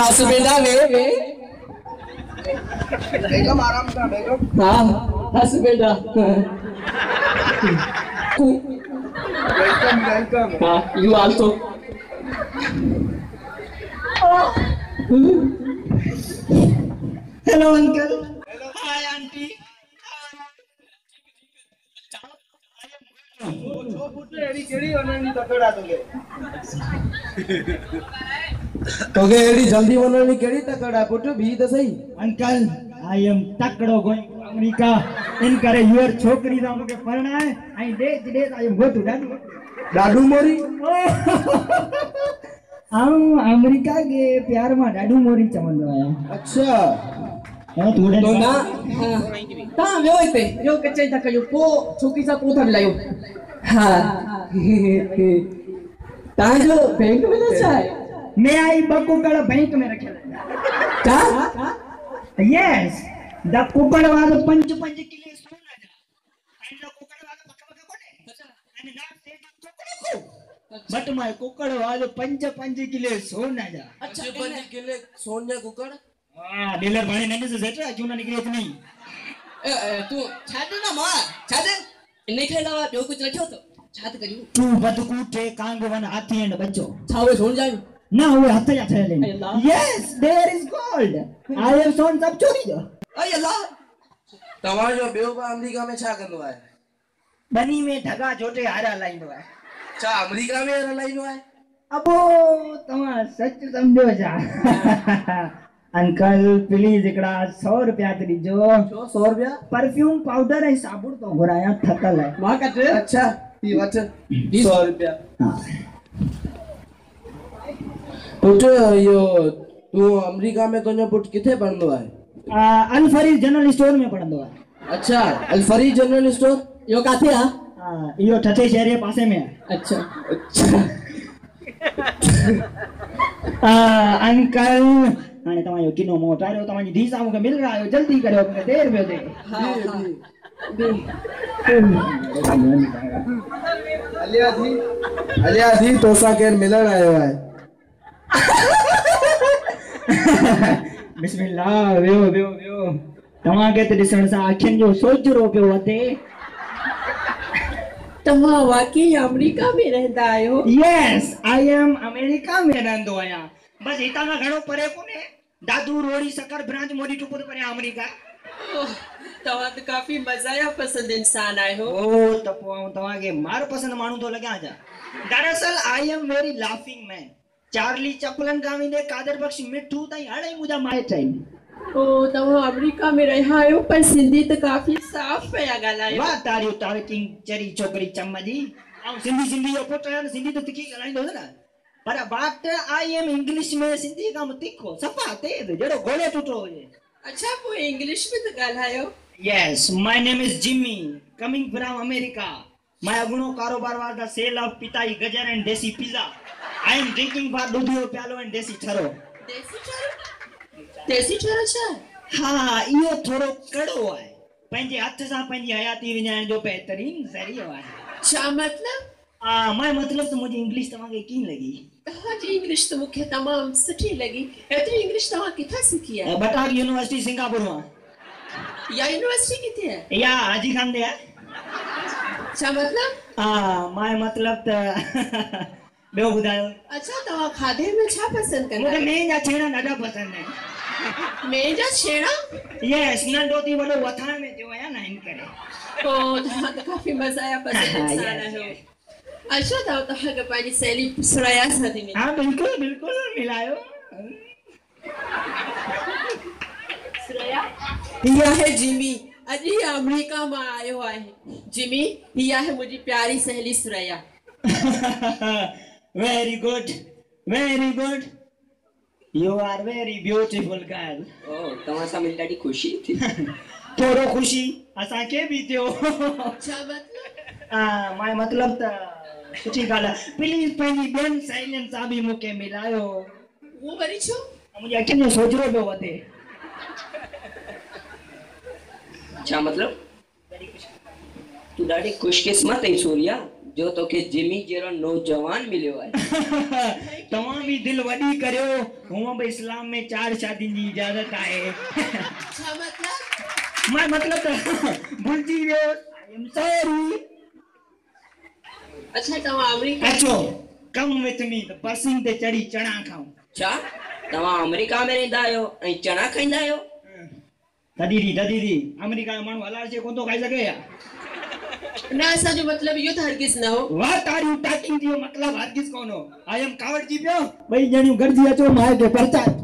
असुविधा में बेगम आराम का बेगम हाँ हस बेटा वेलकम वेलकम हाँ you also hello uncle hello hi aunty वो जो पुत्र एडी केडी बनने तकड़ा दोगे तो के एडी जल्दी बनने की केड़ी तकड़ा पुटू भी तो सही अंकल आई एम तकड़ो गोइंग अमेरिका इन करे योर छोकरी दा मके परणा है I days days I am go to डाडू डाडू मोरी हम अमेरिका के प्यार में डाडू मोरी चमंदो आया अच्छा हां थोड़े तो ना ता वे होते जो कच्चे तकयो को छोकी सा पोथा लायो हां ता जो बैंक में ना चाहे मैं आई बकुकड़ बैंक में रखे ता यस द कुकड़ वाला पंच पंच किलो सोना जा आई द कुकड़ वाला पक्का पक्का कोने आई नॉट से कुकड़ को बट माय कुकड़ वाला पंच पंच किलो सोना जा अच्छा 55 किलो सोना कुकड़ हां डीलर भाई ने से सेटा क्यों ना निकले इतनी तू छाड़ ना मार छाड़ नहीं खेलावा जो कुछ रखो तो छाड़ करियो तू बदकूटे कांगवन हाथी एंड बच्चो छावे सोन जाए ना वो हाथ जा चले yes there is gold I have सोन सब चोरी जो अय अल्लाह तमार जो बेवफा अमेरिका में छा कंदो है बनी में ठगा जोटे हारा लाइनो है छा अमेरिका में हारा लाइनो है अबो तमा सच समझो जा अंकल प्लीज इकड़ा 100 रुपया दे जो 100 रुपया परफ्यूम पाउडर है साबुन तो घुराया थकल है मां कट अच्छा ये बात 100 रुपया हां पुट यो तू अमेरिका में तो न पुट किथे पढ़ंदो है अलफरी जनरल स्टोर में पढ़ंदो है अच्छा अलफरी जनरल स्टोर यो काथे है हां यो ठठे शहर के पासे में है अच्छा अच्छा अंकल माने तमा यो किनो मोटारियो तमा जी धीसा मुके मिल रहा है जल्दी करो के देर में दे हां हां अलिया जी तोसा के मिलन आयो है बिस्मिल्लाह वेओ वेओ वेओ तमा के त दिसण सा आखिन जो सोजरो पे होते तमा वाकई अमेरिका में रहंदा आयो यस आई एम अमेरिका में रहंदो आया बस इता ना घणो परे कोने दादू रोड़ी सकर ब्रांच मोडी टुपुर परे अमेरिका तवा तो काफी मजाया पसंद इंसान आयो ओ तपवाऊ तवा के मार पसंद मानू तो लगा जा दरअसल I am very laughing man Charlie Chaplin गावी दे कादर बख्श मिठू तई अड़ई मुजा माय टाइम ओ तवा अमेरिका में रहया आयो पर सिंधी त काफी साफ पया गलायो वाह तारियो तारे किंग चरी छोकरी चम्मजी आ सिंधी सिंधी यो पोटन सिंधी तो तिखी गलाई दो ना पर बात आई एम इंग्लिश में सिंधी का तिखो सफा तेज जड़ो गोले टूटो होए अच्छा वो इंग्लिश में तो गलायो yes my name is Jimmy coming from America my अगुणो कारोबार वार द सेल ऑफ पिताई गजर and desi pizza I am drinking bar dudhiyo pyalo and desi charo desi charo cha ha iyo thoro kado hai panje hath sa panje hayati vinyan jo behtareen zariyo hai cha matlab aa mai matlab to mujhe english tama ke kin lagi ha ji english to mukhe tamam suthi lagi etri english tama kitha sikhi hai bata university singapore ma ya university kithe hai ya haji khan de hai cha matlab aa mai matlab ta बेओ बुधायो अच्छा तवा खाधे में छा पसंद कर मुके मैं जा छेणा नाडा पसंद है मैं जा छेणा यस नंडो ती वडो वथाण में जो आया ना इन करे तो ता काफी मजा आया पसंद सारा हो अच्छा तव ता के पाजी सैली सुराया साथी में हां बिल्कुल बिल्कुल मिलायो सुराया ये है जिमी अजी अमेरिका में आयो है जिमी ये है मुजी प्यारी सहेली Suraiya Very good, very good. You are very beautiful girl. Oh, तमाशा मिल डाडी खुशी थी. थोड़ो खुशी, असा के भी थियो. अच्छा मतलब? हाँ, माय मतलब ता सुची गाला. Please पहली बन silence अभी मुके मिलायो. वो बनी चो? मुझे अकेले सोच रहे हो बाते. अच्छा मतलब? तू डाडी खुश किस्मत है सूर्या. जो तो के जिमी जेरो नौजवान मिलियो है। तमा भी दिल वडी करियो हुआ भाई इस्लाम में 4 शादी की इजाजत आए। अच्छा मतलब मैं मतलब भूल जी गयो आई एम सॉरी। अच्छा तमा अमेरिका अचो come with me the person ते चढ़ी चना खाऊं। अच्छा तमा अमेरिका में रहंदा आयो ए चना खाइंदा आयो। ददीदी अमेरिका में मानू हलाल से कोन तो खाई सके या ना सा जो मतलब यो तो हरगिज ना हो। वाह तारी टाकिंग जो मतलब हरगिज कोन हो। आई एम कावड़ जी पियो भाई जणी गर्जी अचो माए के परचा